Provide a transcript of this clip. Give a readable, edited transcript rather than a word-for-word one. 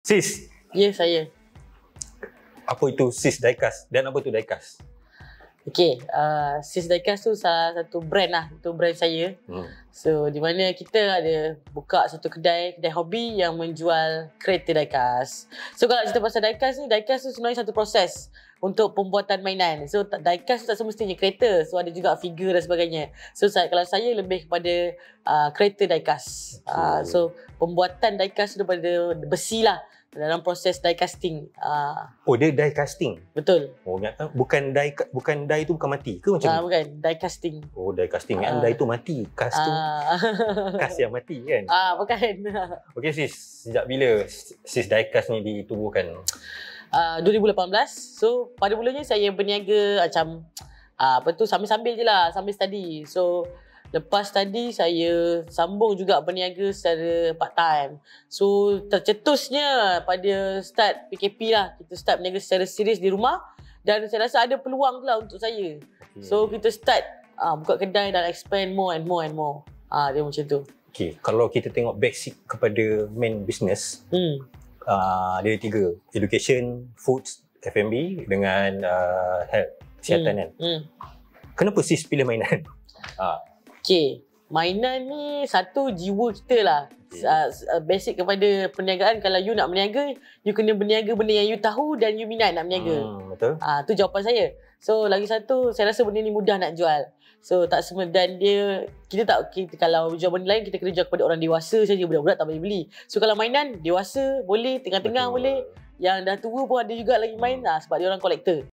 Sis. Iya, saya. Apa itu Sis Diecast dan apa itu Diecast? Okey, Sis Diecast tu salah satu brand lah, itu brand saya. So di mana kita ada buka satu kedai hobi yang menjual kereta Diecast. So kalau cerita pasal Diecast ni, Diecast tu sebenarnya satu proses untuk pembuatan mainan. So Diecast tu tak semestinya kereta. So ada juga figure dan sebagainya. So kalau saya lebih kepada kereta Diecast. So pembuatan Diecast tu daripada besi lah. Dalam proses die casting. Oh, dia die casting. Betul. Oh, nyata bukan die tu bukan mati ke macam? Bukan, die casting. Oh, die casting kan die tu mati, cast tu. Cast yang mati kan? Bukan. Okey sis, sejak bila Sis Diecast ni ditubuhkan? 2018. So, pada mulanya saya berniaga macam apa tu sambil-sambil je lah, sambil study. So lepas tadi saya sambung juga berniaga secara part time. So tercetusnya pada start PKP lah, kita start berniaga secara serius di rumah dan saya rasa ada peluang lah untuk saya. Okay. So kita start buka kedai dan expand more and more. Dia macam tu. Okay, kalau kita tengok basic kepada main business, dia ada tiga, education, foods, F&B dengan health, kesihatan kan. Kenapa sis pilih mainan? Okay, mainan ni satu jiwa kita lah. Basic kepada perniagaan, kalau you nak berniaga, you kena berniaga benda yang you tahu dan you minat nak berniaga. Betul. Tu jawapan saya. So lagi satu, saya rasa benda ni mudah nak jual. So tak semua, dan kita kalau jual benda lain, kita kena jual kepada orang dewasa saja, budak-budak tak boleh beli. So kalau mainan, dewasa boleh, tengah-tengah boleh, yang dah tua pun ada juga lagi main sebab dia orang kolektor.